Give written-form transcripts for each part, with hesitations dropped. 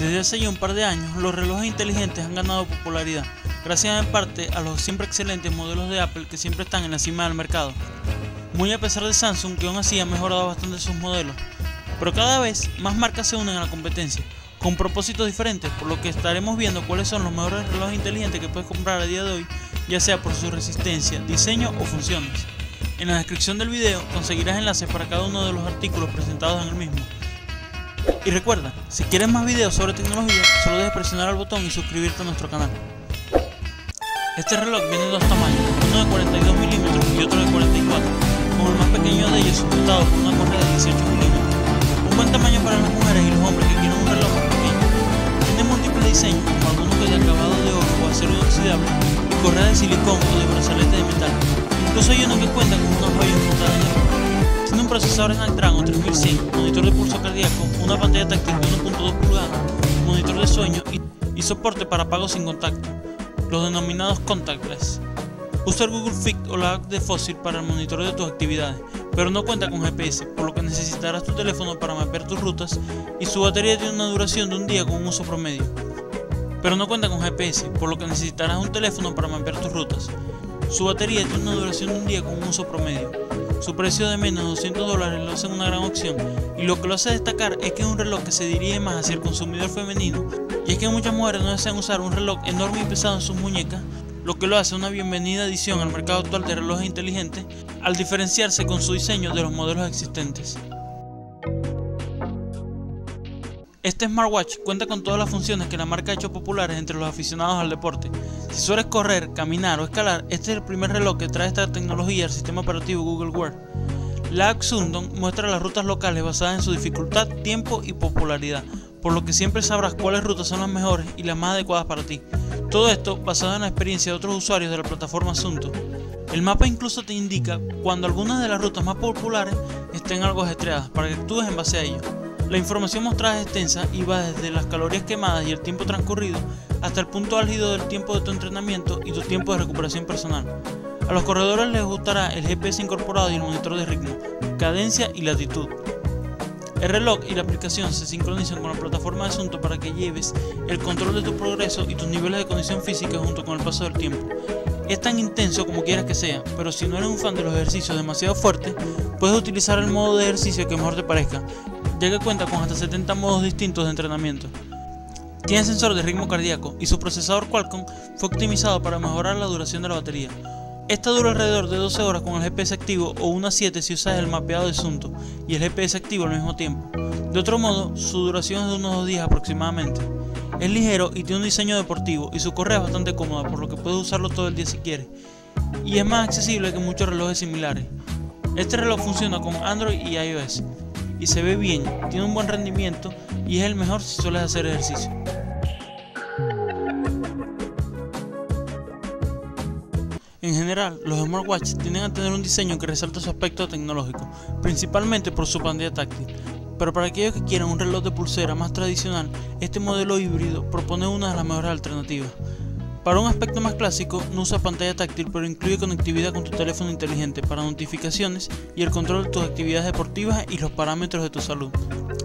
Desde hace ya un par de años, los relojes inteligentes han ganado popularidad, gracias en parte a los siempre excelentes modelos de Apple que siempre están en la cima del mercado. Muy a pesar de Samsung, que aún así ha mejorado bastante sus modelos, pero cada vez más marcas se unen a la competencia, con propósitos diferentes, por lo que estaremos viendo cuáles son los mejores relojes inteligentes que puedes comprar a día de hoy, ya sea por su resistencia, diseño o funciones. En la descripción del video conseguirás enlaces para cada uno de los artículos presentados en el mismo. Y recuerda, si quieres más videos sobre tecnología, solo debes presionar el botón y suscribirte a nuestro canal. Este reloj viene en dos tamaños, uno de 42 mm y otro de 44, con el más pequeño de ellos sujetado por una correa de 18 mm. Un buen tamaño para las mujeres y los hombres que quieren un reloj más pequeño. Tiene múltiples diseños, como algunos de acabado de oro o acero inoxidable, y correa de silicón o de brazalete de metal. Incluso hay uno que cuenta con una joya montada en el reloj. Tiene un procesador Snapdragon 3005, monitor de pulso cardíaco, una pantalla táctil de 1.2 pulgadas, monitor de sueño y soporte para pago sin contacto, los denominados contactless. Usa el Google Fit o la app de Fossil para el monitoreo de tus actividades, pero no cuenta con GPS, por lo que necesitarás tu teléfono para mapear tus rutas, y su batería tiene una duración de un día con un uso promedio. Pero no cuenta con GPS, por lo que necesitarás un teléfono para mapear tus rutas. Su batería tiene una duración de un día con un uso promedio. Su precio de menos de $200 lo hace una gran opción, y lo que lo hace destacar es que es un reloj que se dirige más hacia el consumidor femenino, y es que muchas mujeres no desean usar un reloj enorme y pesado en sus muñecas, lo que lo hace una bienvenida adición al mercado actual de relojes inteligentes, al diferenciarse con su diseño de los modelos existentes. Este smartwatch cuenta con todas las funciones que la marca ha hecho populares entre los aficionados al deporte. Si sueles correr, caminar o escalar, este es el primer reloj que trae esta tecnología al sistema operativo Google Wear. La app Suunto muestra las rutas locales basadas en su dificultad, tiempo y popularidad, por lo que siempre sabrás cuáles rutas son las mejores y las más adecuadas para ti. Todo esto basado en la experiencia de otros usuarios de la plataforma Suunto. El mapa incluso te indica cuando algunas de las rutas más populares estén algo ajetreadas, para que actúes en base a ello. La información mostrada es extensa y va desde las calorías quemadas y el tiempo transcurrido hasta el punto álgido del tiempo de tu entrenamiento y tu tiempo de recuperación personal. A los corredores les gustará el GPS incorporado y el monitor de ritmo, cadencia y latitud. El reloj y la aplicación se sincronizan con la plataforma de Suunto para que lleves el control de tu progreso y tus niveles de condición física junto con el paso del tiempo. Es tan intenso como quieras que sea, pero si no eres un fan de los ejercicios demasiado fuertes, puedes utilizar el modo de ejercicio que mejor te parezca, ya que cuenta con hasta 70 modos distintos de entrenamiento. Tiene sensor de ritmo cardíaco y su procesador Qualcomm fue optimizado para mejorar la duración de la batería. Esta dura alrededor de 12 horas con el GPS activo o unas 7 si usas el mapeado de Suunto y el GPS activo al mismo tiempo. De otro modo, su duración es de unos 2 días aproximadamente. Es ligero y tiene un diseño deportivo y su correa es bastante cómoda, por lo que puedes usarlo todo el día si quieres, y es más accesible que muchos relojes similares. Este reloj funciona con Android y iOS. Y se ve bien, tiene un buen rendimiento y es el mejor si sueles hacer ejercicio. En general, los smartwatches tienden a tener un diseño que resalta su aspecto tecnológico, principalmente por su pantalla táctil. Pero para aquellos que quieran un reloj de pulsera más tradicional, este modelo híbrido propone una de las mejores alternativas. Para un aspecto más clásico, no usa pantalla táctil, pero incluye conectividad con tu teléfono inteligente para notificaciones y el control de tus actividades deportivas y los parámetros de tu salud.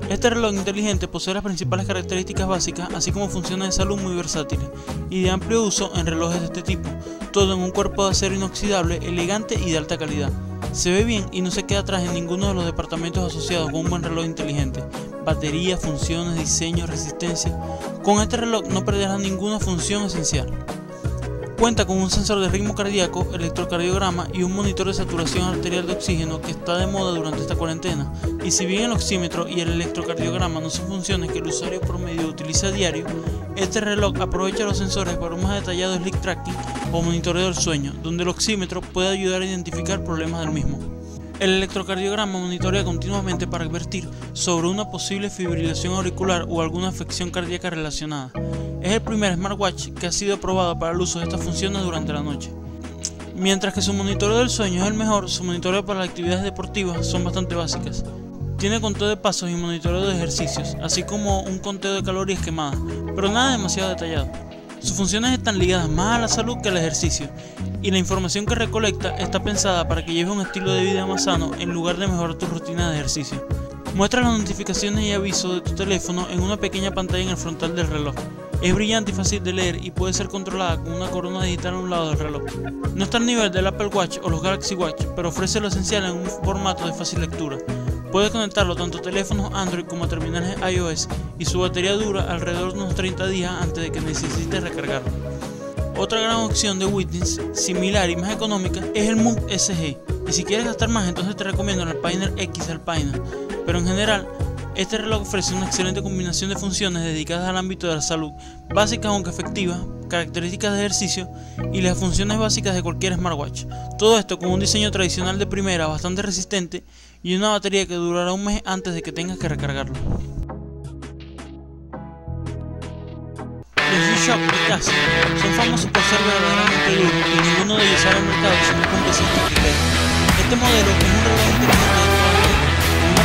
Este reloj inteligente posee las principales características básicas, así como funciones de salud muy versátiles y de amplio uso en relojes de este tipo, todo en un cuerpo de acero inoxidable, elegante y de alta calidad. Se ve bien y no se queda atrás en ninguno de los departamentos asociados con un buen reloj inteligente: batería, funciones, diseño, resistencia. Con este reloj no perderás ninguna función esencial. Cuenta con un sensor de ritmo cardíaco, electrocardiograma y un monitor de saturación arterial de oxígeno que está de moda durante esta cuarentena, y si bien el oxímetro y el electrocardiograma no son funciones que el usuario promedio utiliza a diario, este reloj aprovecha los sensores para un más detallado sleep tracking o monitoreo del sueño, donde el oxímetro puede ayudar a identificar problemas del mismo. El electrocardiograma monitorea continuamente para advertir sobre una posible fibrilación auricular o alguna afección cardíaca relacionada. Es el primer smartwatch que ha sido probado para el uso de estas funciones durante la noche. Mientras que su monitoreo del sueño es el mejor, su monitoreo para las actividades deportivas son bastante básicas. Tiene conteo de pasos y monitoreo de ejercicios, así como un conteo de calorías quemadas, pero nada demasiado detallado. Sus funciones están ligadas más a la salud que al ejercicio, y la información que recolecta está pensada para que lleves un estilo de vida más sano en lugar de mejorar tus rutinas de ejercicio. Muestra las notificaciones y avisos de tu teléfono en una pequeña pantalla en el frontal del reloj. Es brillante y fácil de leer y puede ser controlada con una corona digital a un lado del reloj. No está al nivel del Apple Watch o los Galaxy Watch, pero ofrece lo esencial en un formato de fácil lectura. Puedes conectarlo tanto a teléfonos Android como a terminales iOS y su batería dura alrededor de unos 30 días antes de que necesites recargarlo. Otra gran opción de Withings, similar y más económica, es el Move SG. Y si quieres gastar más, entonces te recomiendo el Piner X al Piner, pero en general, este reloj ofrece una excelente combinación de funciones dedicadas al ámbito de la salud, básicas aunque efectivas, características de ejercicio y las funciones básicas de cualquier smartwatch. Todo esto con un diseño tradicional de primera bastante resistente y una batería que durará un mes antes de que tengas que recargarlo. Los U-Shop y Kassi son famosos por ser verdaderamente duros y ninguno de ellos sale al mercado sin un compresista que quede. Este modelo es un reloj inteligente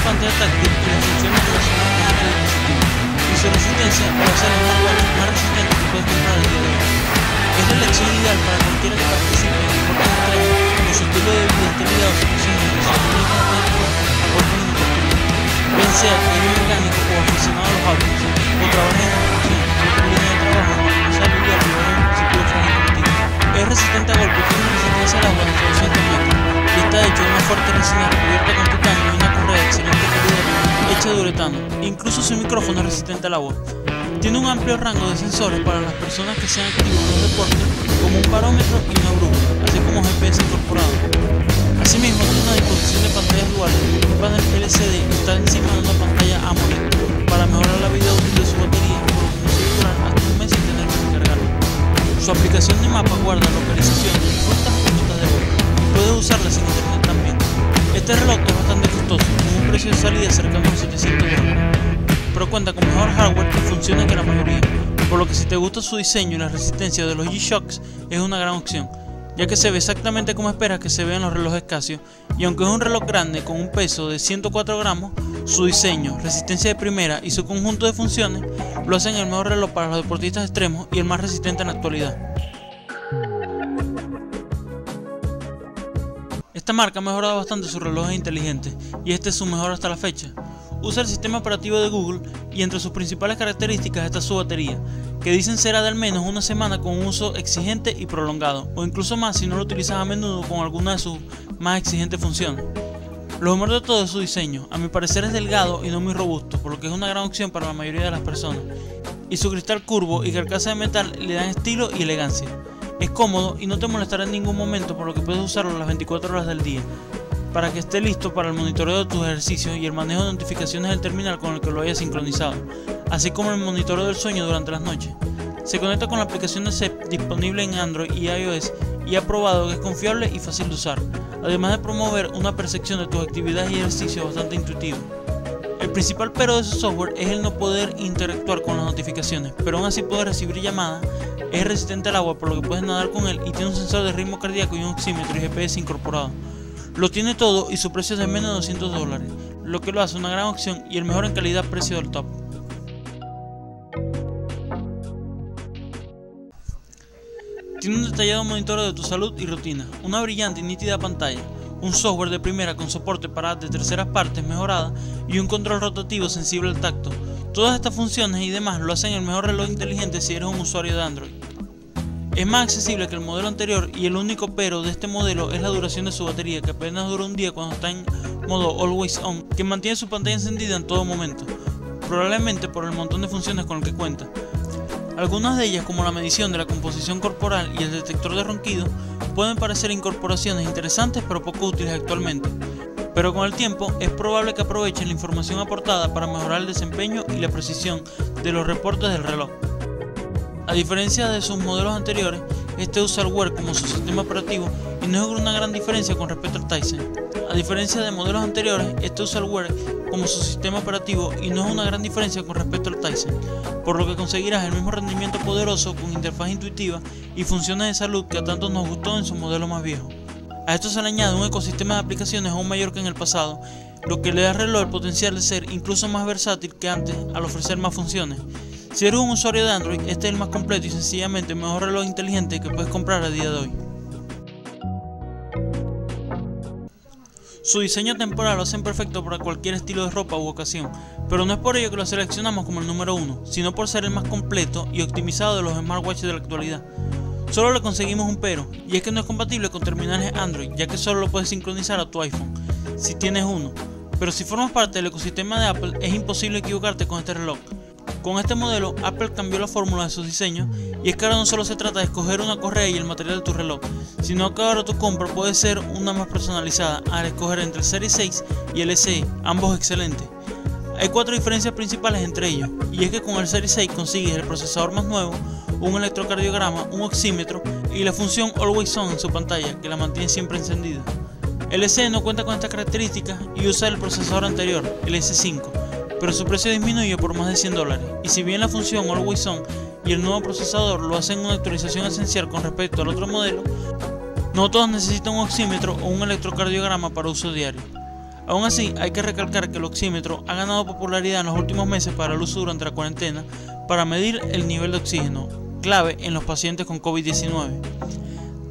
pantalla táctil y las funciones relacionadas con el dispositivo, y su resistencia para ser el smartwatch más resistente que puedes comprar el día de hoy. Es la elección ideal para cualquiera que participe en deportes extremos o su estilo de vida esté ligado a situaciones que se comunican dentro a cuerpos independientes, bien sea ingeniero mecánico o aficionado a los autos, o trabaje en construcción, línea de trabajo, o sea, lidiar con un dispositivo frágil. Es resistente a golpes, tiene resistencia al agua hasta 200 metros, y está hecho de una fuerte resina cubierta con titanio y una correa de excelente calidad hecha de uretano. Incluso su micrófono es resistente al agua. Tiene un amplio rango de sensores para las personas que sean activos en los deportes, como un barómetro y una brújula, así como GPS incorporado. Asimismo, tiene una disposición de pantallas duales, un panel LCD que está encima de una pantalla AMOLED para mejorar la vida útil de su batería, por lo que no se durar hasta un mes sin tener que descargarlo. Su aplicación de mapa guarda localización de rutas y notas de vuelo. Puedes usarla sin internet también. Este reloj es bastante costoso, con un precio de salida cercano a los 700 euros, pero cuenta con mejor hardware que funciona que la mayoría, por lo que si te gusta su diseño y la resistencia de los G-Shocks es una gran opción, ya que se ve exactamente como esperas que se vean los relojes Casio, y aunque es un reloj grande con un peso de 104 gramos, su diseño, resistencia de primera y su conjunto de funciones lo hacen el mejor reloj para los deportistas extremos y el más resistente en la actualidad. Esta marca ha mejorado bastante sus relojes inteligentes y este es su mejor hasta la fecha. Usa el sistema operativo de Google y entre sus principales características está su batería, que dicen será de al menos una semana con un uso exigente y prolongado, o incluso más si no lo utilizas a menudo con alguna de sus más exigentes funciones. Lo mejor de todo es su diseño, a mi parecer es delgado y no muy robusto, por lo que es una gran opción para la mayoría de las personas, y su cristal curvo y carcasa de metal le dan estilo y elegancia. Es cómodo y no te molestará en ningún momento, por lo que puedes usarlo las 24 horas del día, para que esté listo para el monitoreo de tus ejercicios y el manejo de notificaciones del terminal con el que lo hayas sincronizado, así como el monitoreo del sueño durante las noches. Se conecta con la aplicación de SEP disponible en Android y iOS y ha probado que es confiable y fácil de usar, además de promover una percepción de tus actividades y ejercicios bastante intuitiva. El principal pero de su software es el no poder interactuar con las notificaciones, pero aún así puedes recibir llamadas. Es resistente al agua, por lo que puedes nadar con él, y tiene un sensor de ritmo cardíaco y un oxímetro y GPS incorporado. Lo tiene todo y su precio es de menos de $200, lo que lo hace una gran opción y el mejor en calidad-precio del top. Tiene un detallado monitoreo de tu salud y rutina, una brillante y nítida pantalla, un software de primera con soporte para apps de terceras partes mejorada y un control rotativo sensible al tacto. Todas estas funciones y demás lo hacen el mejor reloj inteligente si eres un usuario de Android. Es más accesible que el modelo anterior y el único pero de este modelo es la duración de su batería, que apenas dura un día cuando está en modo Always On, que mantiene su pantalla encendida en todo momento, probablemente por el montón de funciones con el que cuenta. Algunas de ellas, como la medición de la composición corporal y el detector de ronquidos, pueden parecer incorporaciones interesantes pero poco útiles actualmente, pero con el tiempo es probable que aprovechen la información aportada para mejorar el desempeño y la precisión de los reportes del reloj. A diferencia de sus modelos anteriores, este usa el Wear como su sistema operativo y no es una gran diferencia con respecto al Tizen. A diferencia de modelos anteriores, este usa el Wear como su sistema operativo y no es una gran diferencia con respecto al Tizen, por lo que conseguirás el mismo rendimiento poderoso con interfaz intuitiva y funciones de salud que a tanto nos gustó en su modelo más viejo. A esto se le añade un ecosistema de aplicaciones aún mayor que en el pasado, lo que le da al reloj el potencial de ser incluso más versátil que antes al ofrecer más funciones. Si eres un usuario de Android, este es el más completo y sencillamente el mejor reloj inteligente que puedes comprar a día de hoy. Su diseño temporal lo hacen perfecto para cualquier estilo de ropa u ocasión, pero no es por ello que lo seleccionamos como el número 1, sino por ser el más completo y optimizado de los smartwatches de la actualidad. Solo le conseguimos un pero, y es que no es compatible con terminales Android, ya que solo lo puedes sincronizar a tu iPhone, si tienes uno. Pero si formas parte del ecosistema de Apple, es imposible equivocarte con este reloj. Con este modelo, Apple cambió la fórmula de sus diseños, y es que ahora no solo se trata de escoger una correa y el material de tu reloj, sino que ahora tu compra puede ser una más personalizada al escoger entre el Series 6 y el SE, ambos excelentes. Hay cuatro diferencias principales entre ellos, y es que con el Series 6 consigues el procesador más nuevo, un electrocardiograma, un oxímetro y la función Always On en su pantalla, que la mantiene siempre encendida. El SE no cuenta con estas características y usa el procesador anterior, el S5, pero su precio disminuye por más de $100, y si bien la función Always On y el nuevo procesador lo hacen una actualización esencial con respecto al otro modelo, no todos necesitan un oxímetro o un electrocardiograma para uso diario. Aún así, hay que recalcar que el oxímetro ha ganado popularidad en los últimos meses para el uso durante la cuarentena para medir el nivel de oxígeno, clave en los pacientes con COVID-19.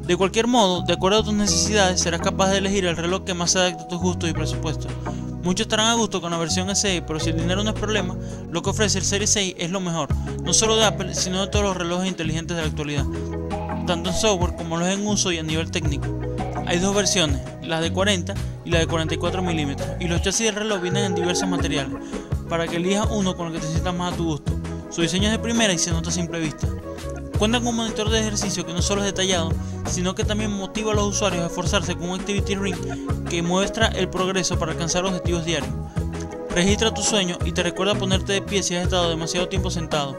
De cualquier modo, de acuerdo a tus necesidades, serás capaz de elegir el reloj que más se adapte a tus gustos y presupuestos. Muchos estarán a gusto con la versión SE, pero si el dinero no es problema, lo que ofrece el Series 6 es lo mejor, no solo de Apple, sino de todos los relojes inteligentes de la actualidad, tanto en software como los en uso y a nivel técnico. Hay dos versiones, las de 40 y la de 44 mm, y los chasis del reloj vienen en diversos materiales, para que elijas uno con el que te sientas más a tu gusto. Su diseño es de primera y se nota a simple vista. Cuenta con un monitor de ejercicio que no solo es detallado, sino que también motiva a los usuarios a esforzarse con un Activity Ring que muestra el progreso para alcanzar objetivos diarios. Registra tus sueños y te recuerda ponerte de pie si has estado demasiado tiempo sentado.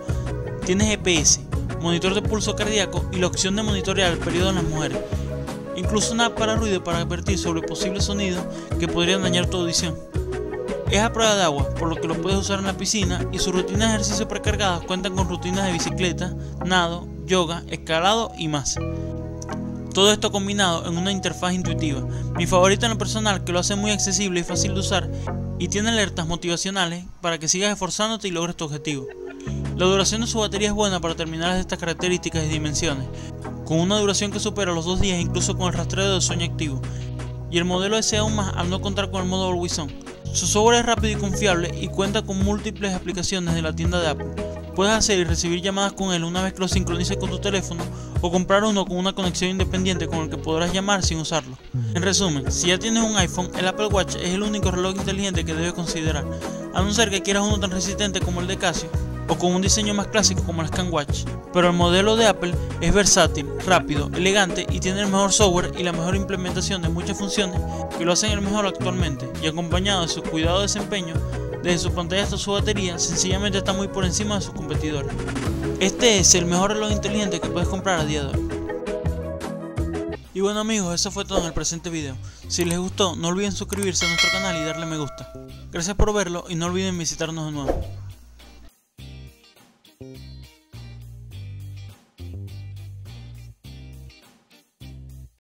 Tienes GPS, monitor de pulso cardíaco y la opción de monitorear el periodo en las mujeres. Incluso una app para ruido para advertir sobre posibles sonidos que podrían dañar tu audición. Es a prueba de agua, por lo que lo puedes usar en la piscina, y sus rutinas de ejercicio precargadas cuentan con rutinas de bicicleta, nado, yoga, escalado y más. Todo esto combinado en una interfaz intuitiva, mi favorita en lo personal, que lo hace muy accesible y fácil de usar, y tiene alertas motivacionales para que sigas esforzándote y logres tu objetivo. La duración de su batería es buena para terminales de estas características y dimensiones, con una duración que supera los 2 días incluso con el rastreo de sueño activo, y el modelo desea aún más al no contar con el modo Always On. Su software es rápido y confiable y cuenta con múltiples aplicaciones de la tienda de Apple. Puedes hacer y recibir llamadas con él una vez que lo sincronices con tu teléfono, o comprar uno con una conexión independiente con el que podrás llamar sin usarlo. En resumen, si ya tienes un iPhone, el Apple Watch es el único reloj inteligente que debes considerar, a no ser que quieras uno tan resistente como el de Casio, o con un diseño más clásico como el Scanwatch. Pero el modelo de Apple es versátil, rápido, elegante y tiene el mejor software y la mejor implementación de muchas funciones que lo hacen el mejor actualmente, y acompañado de su cuidado desempeño, desde su pantalla hasta su batería, sencillamente está muy por encima de sus competidores. Este es el mejor reloj inteligente que puedes comprar a día de hoy. Y bueno amigos, eso fue todo en el presente video. Si les gustó, no olviden suscribirse a nuestro canal y darle me gusta. Gracias por verlo y no olviden visitarnos de nuevo.